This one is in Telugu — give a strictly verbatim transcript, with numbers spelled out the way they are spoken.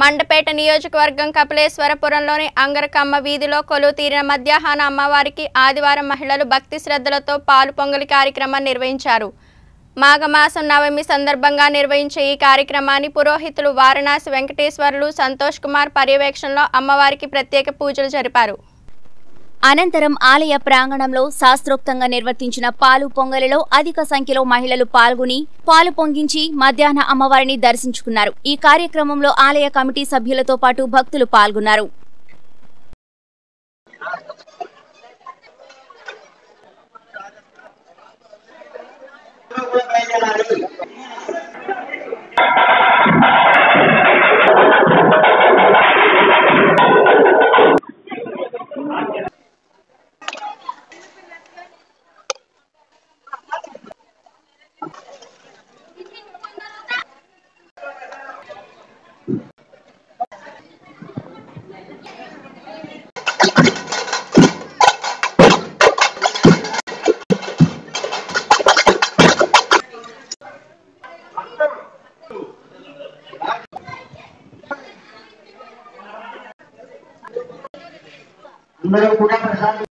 మండపేట నియోజకవర్గం కపిలేశ్వరపురంలోని అంగరకమ్మ వీధిలో కొలువుతీరిన మధ్యాహ్న అమ్మవారికి ఆదివారం మహిళలు భక్తి శ్రద్ధలతో పాలు పొంగలి కార్యక్రమాన్ని నిర్వహించారు. మాఘమాసం నవమి సందర్భంగా నిర్వహించే ఈ కార్యక్రమాన్ని పురోహితులు వారణాసి వెంకటేశ్వర్లు, సంతోష్ కుమార్ పర్యవేక్షణలో అమ్మవారికి ప్రత్యేక పూజలు జరిపారు. అనంతరం ఆలయ ప్రాంగణంలో శాస్త్రోక్తంగా నిర్వర్తించిన పాలు పొంగలిలో అధిక సంఖ్యలో మహిళలు పాల్గొని పాలు పొంగించి మధ్యాహ్న అమ్మవారిని దర్శించుకున్నారు. ఈ కార్యక్రమంలో ఆలయ కమిటీ సభ్యులతో పాటు భక్తులు పాల్గొన్నారు. मेरे पूरा प्रसाद